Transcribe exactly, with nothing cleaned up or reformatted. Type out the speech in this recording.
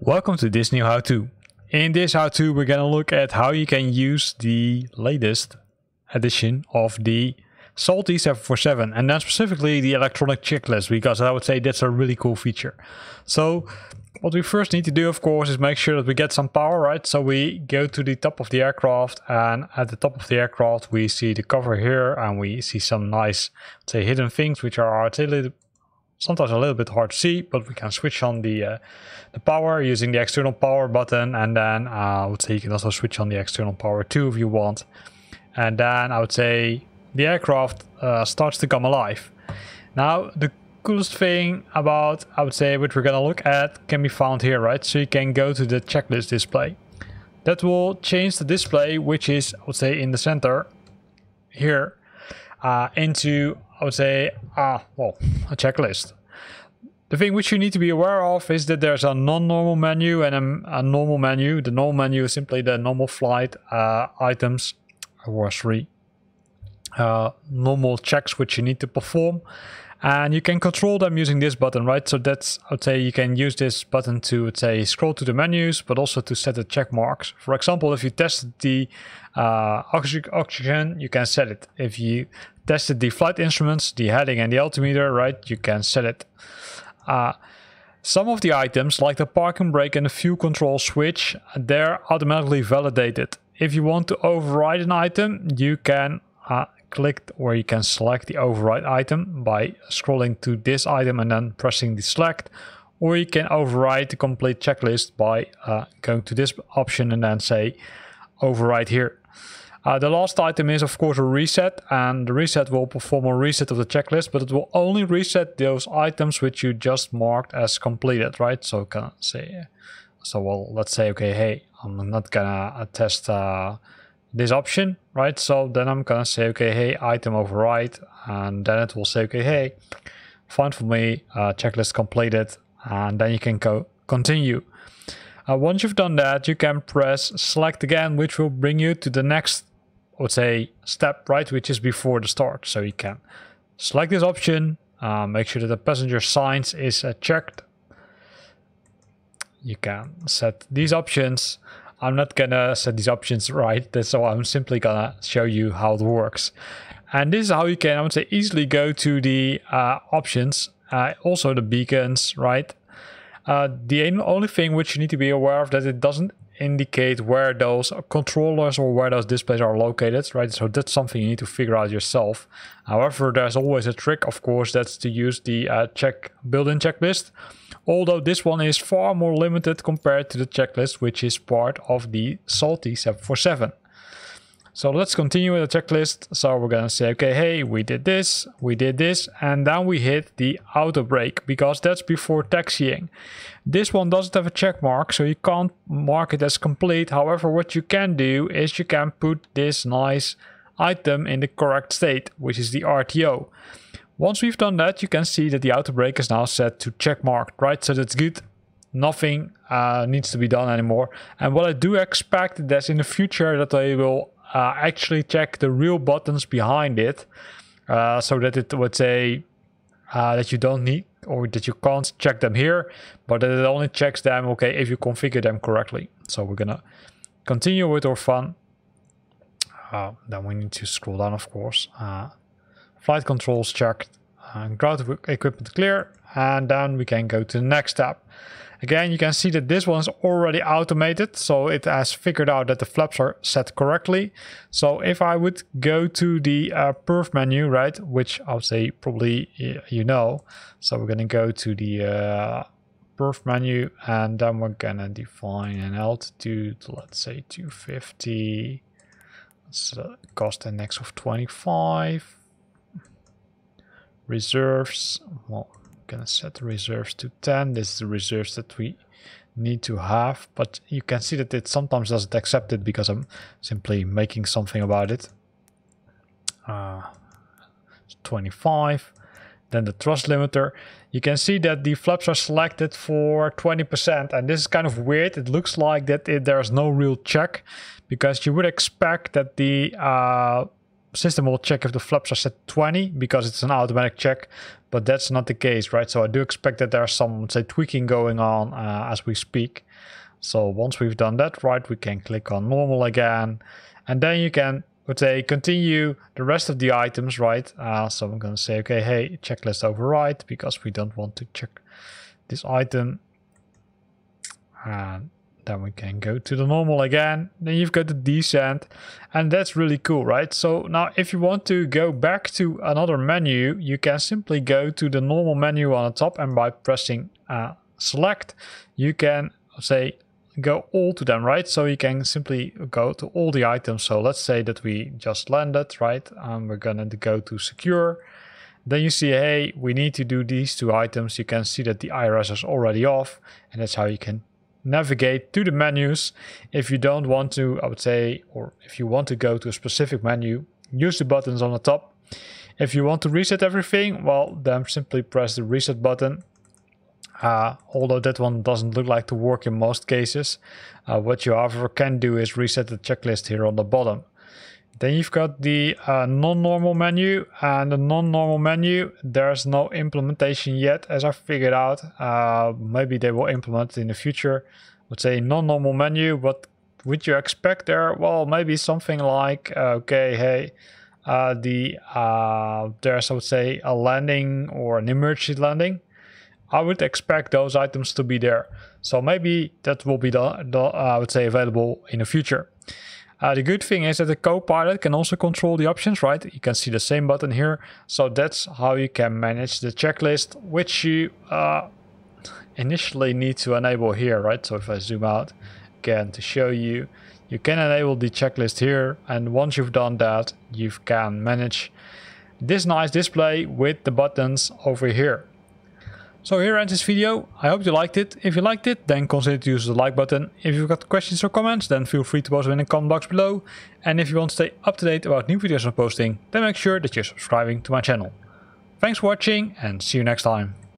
Welcome to this new how-to. In this how-to we're gonna look at how you can use the latest edition of the Salty seven forty-seven, and then specifically the electronic checklist, because I would say that's a really cool feature. So what we first need to do, of course, is make sure that we get some power, right? So we go to the top of the aircraft, and at the top of the aircraft we see the cover here, and we see some nice, say, hidden things which are artillery. Sometimes a little bit hard to see, but we can switch on the uh, the power using the external power button, and then uh, I would say you can also switch on the external power too if you want. And then I would say the aircraft uh, starts to come alive. Now the coolest thing about, I would say, what we're gonna look at can be found here, right? So you can go to the checklist display. That will change the display, which is, I would say, in the center here, uh, into, I would say, ah, uh, well, a checklist. The thing which you need to be aware of is that there's a non-normal menu and a, a normal menu. The normal menu is simply the normal flight uh, items, or three uh, normal checks which you need to perform, and you can control them using this button, right? So that's, I would say, you can use this button to, let's say, scroll to the menus, but also to set the check marks. For example, if you tested the uh, oxygen, you can set it. If you tested the flight instruments, the heading and the altimeter, right, you can set it. Uh, some of the items, like the parking brake and the fuel control switch, they're automatically validated. If you want to override an item, you can uh, click, or you can select the override item by scrolling to this item and then pressing the select, or you can override the complete checklist by uh, going to this option and then say override here. Uh, the last item is, of course, a reset, and the reset will perform a reset of the checklist, but it will only reset those items which you just marked as completed, right? So can I say, so well, let's say, okay, hey, I'm not gonna test uh, this option, right? So then I'm gonna say, okay, hey, item override, and then it will say, okay, hey, fine for me, uh, checklist completed, and then you can go continue. Uh, once you've done that, you can press select again, which will bring you to the next, I would say, step, right, which is before the start. So you can select this option, uh, make sure that the passenger signs is uh, checked. You can set these options. I'm not gonna set these options, right, so I'm simply gonna show you how it works. And this is how you can, I would say, easily go to the uh, options, uh, also the beacons, right? Uh, the only thing which you need to be aware of, that it doesn't indicate where those controllers or where those displays are located, right? So that's something you need to figure out yourself. However, there's always a trick, of course, that's to use the uh, check built-in checklist, although this one is far more limited compared to the checklist which is part of the Salty seven forty-seven. So let's continue with the checklist. So we're gonna say, okay, hey, we did this, we did this, and then we hit the auto brake, because that's before taxiing. This one doesn't have a check mark, so you can't mark it as complete. However, what you can do is you can put this nice item in the correct state, which is the R T O. Once we've done that, you can see that the auto brake is now set to check marked, right? So that's good. Nothing uh, needs to be done anymore. And what I do expect is that in the future that they will Uh, actually check the real buttons behind it, uh, so that it would say uh, that you don't need, or that you can't check them here, but that it only checks them, okay, if you configure them correctly. So we're gonna continue with our fun. Uh, then we need to scroll down, of course. Uh, flight controls checked, uh, ground equipment clear, and then we can go to the next tab. Again, you can see that this one's already automated, so it has figured out that the flaps are set correctly. So if I would go to the uh, perf menu, right, which I would say probably you know, so we're gonna go to the uh, perf menu, and then we're gonna define an altitude, let's say two fifty, so cost index of twenty-five, reserves, well, gonna set the reserves to ten. This is the reserves that we need to have, but you can see that it sometimes doesn't accept it because I'm simply making something about it. uh, twenty-five. Then the thrust limiter, you can see that the flaps are selected for twenty percent, and this is kind of weird. It looks like that it, there's no real check, because you would expect that the uh, system will check if the flaps are set twenty because it's an automatic check, but that's not the case, right? So I do expect that there's some, let's say, tweaking going on uh, as we speak. So once we've done that, right, we can click on normal again, and then you can, let's say, continue the rest of the items, right? Uh, so I'm going to say, okay, hey, checklist override, because we don't want to check this item. And then we can go to the normal again. Then you've got the descent, and that's really cool, right? So now if you want to go back to another menu, you can simply go to the normal menu on the top, and by pressing uh, select, you can say go all to them, right? So you can simply go to all the items. So let's say that we just landed, right? And we're going to go to secure. Then you see, hey, we need to do these two items. You can see that the iris is already off, and that's how you can navigate to the menus. If you don't want to, I would say, or if you want to go to a specific menu, use the buttons on the top. If you want to reset everything, well, then simply press the reset button. Uh, although that one doesn't look like to work in most cases. Uh, what you however can do is reset the checklist here on the bottom. Then you've got the uh, non-normal menu, and the non-normal menu, there's no implementation yet, as I figured out. Uh, maybe they will implement it in the future. Let's say non-normal menu, what would you expect there? Well, maybe something like, uh, okay, hey, uh, the uh, there's, I would say, a landing or an emergency landing. I would expect those items to be there. So maybe that will be, the, the, uh, I would say, available in the future. Uh, the good thing is that the Copilot can also control the options, right? You can see the same button here. So that's how you can manage the checklist, which you uh, initially need to enable here, right? So if I zoom out again to show you, you can enable the checklist here. And once you've done that, you can manage this nice display with the buttons over here. So here ends this video. I hope you liked it. If you liked it, then consider to use the like button. If you've got questions or comments, then feel free to post them in the comment box below. And if you want to stay up to date about new videos I'm posting, then make sure that you're subscribing to my channel. Thanks for watching, and see you next time.